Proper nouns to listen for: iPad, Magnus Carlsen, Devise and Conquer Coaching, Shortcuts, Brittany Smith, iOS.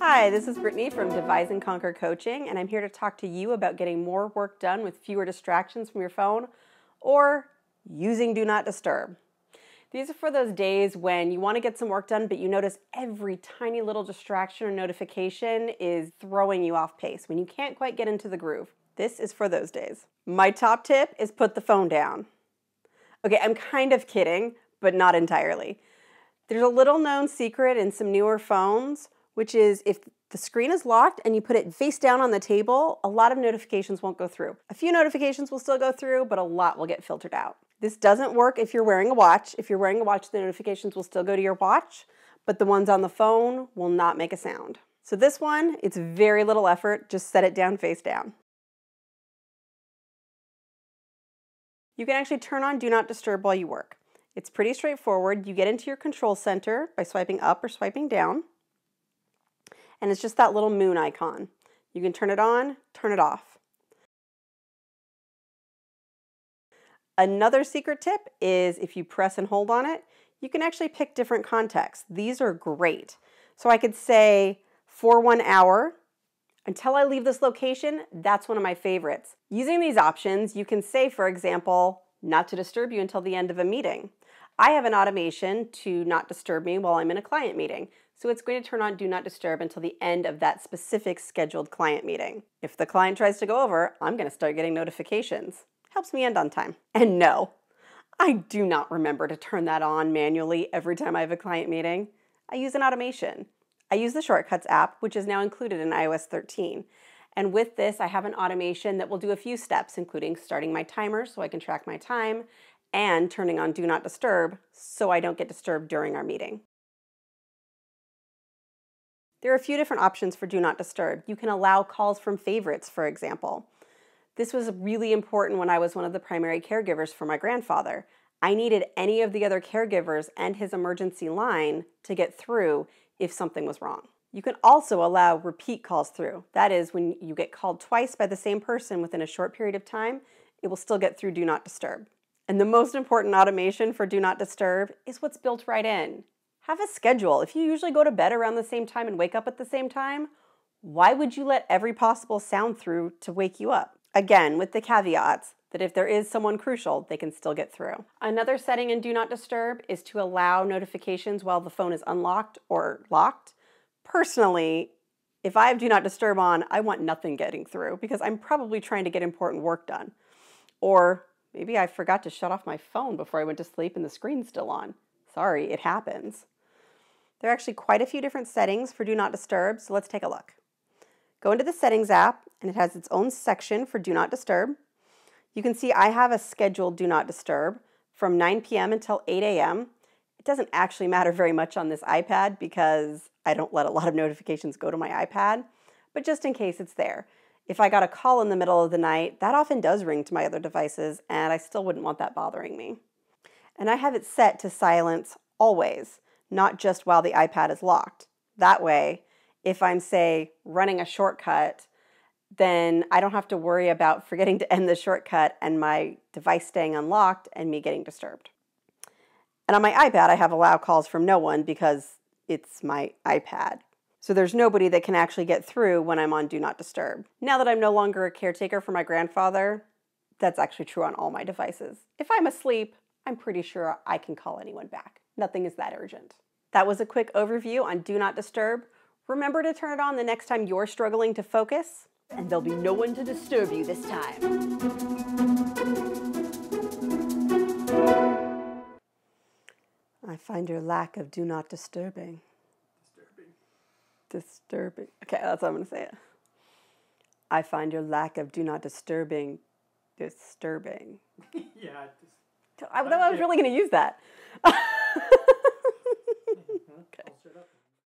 Hi, this is Brittany from Devise and Conquer Coaching, and I'm here to talk to you about getting more work done with fewer distractions from your phone or using Do Not Disturb. These are for those days when you want to get some work done, but you notice every tiny little distraction or notification is throwing you off pace, when you can't quite get into the groove. This is for those days. My top tip is put the phone down. Okay, I'm kind of kidding, but not entirely. There's a little known secret in some newer phones, which is if the screen is locked and you put it face down on the table, a lot of notifications won't go through. A few notifications will still go through, but a lot will get filtered out. This doesn't work if you're wearing a watch. If you're wearing a watch, the notifications will still go to your watch, but the ones on the phone will not make a sound. So this one, it's very little effort. Just set it down face down. You can actually turn on Do Not Disturb while you work. It's pretty straightforward. You get into your control center by swiping up or swiping down. And it's just that little moon icon. You can turn it on, turn it off. Another secret tip is if you press and hold on it, you can actually pick different contexts. These are great. So I could say for 1 hour, until I leave this location, that's one of my favorites. Using these options, you can say, for example, not to disturb you until the end of a meeting. I have an automation to not disturb me while I'm in a client meeting. So it's going to turn on Do Not Disturb until the end of that specific scheduled client meeting. If the client tries to go over, I'm going to start getting notifications. Helps me end on time. And no, I do not remember to turn that on manually every time I have a client meeting. I use an automation. I use the Shortcuts app, which is now included in iOS 13. And with this, I have an automation that will do a few steps, including starting my timer so I can track my time and turning on Do Not Disturb so I don't get disturbed during our meeting. There are a few different options for Do Not Disturb. You can allow calls from favorites, for example. This was really important when I was one of the primary caregivers for my grandfather. I needed any of the other caregivers and his emergency line to get through if something was wrong. You can also allow repeat calls through. That is, when you get called twice by the same person within a short period of time, it will still get through Do Not Disturb. And the most important automation for Do Not Disturb is what's built right in. Have a schedule. If you usually go to bed around the same time and wake up at the same time, why would you let every possible sound through to wake you up? Again, with the caveats that if there is someone crucial, they can still get through. Another setting in Do Not Disturb is to allow notifications while the phone is unlocked or locked. Personally, if I have Do Not Disturb on, I want nothing getting through because I'm probably trying to get important work done. Or maybe I forgot to shut off my phone before I went to sleep and the screen's still on. Sorry, it happens. There are actually quite a few different settings for Do Not Disturb, so let's take a look. Go into the Settings app, and it has its own section for Do Not Disturb. You can see I have a scheduled Do Not Disturb from 9 p.m. until 8 a.m. It doesn't actually matter very much on this iPad because I don't let a lot of notifications go to my iPad, but just in case it's there. If I got a call in the middle of the night, that often does ring to my other devices, and I still wouldn't want that bothering me. And I have it set to silence always, not just while the iPad is locked. That way, if I'm, say, running a shortcut, then I don't have to worry about forgetting to end the shortcut and my device staying unlocked and me getting disturbed. And on my iPad, I have allow calls from no one because it's my iPad. So there's nobody that can actually get through when I'm on Do Not Disturb. Now that I'm no longer a caretaker for my grandfather, that's actually true on all my devices. If I'm asleep, I'm pretty sure I can call anyone back. Nothing is that urgent. That was a quick overview on Do Not Disturb. Remember to turn it on the next time you're struggling to focus, and there'll be no one to disturb you this time. I find your lack of Do Not Disturbing. Disturbing. Okay, that's how I'm gonna say it. I find your lack of Do Not Disturbing disturbing. Yeah. I was really going to use that. Okay.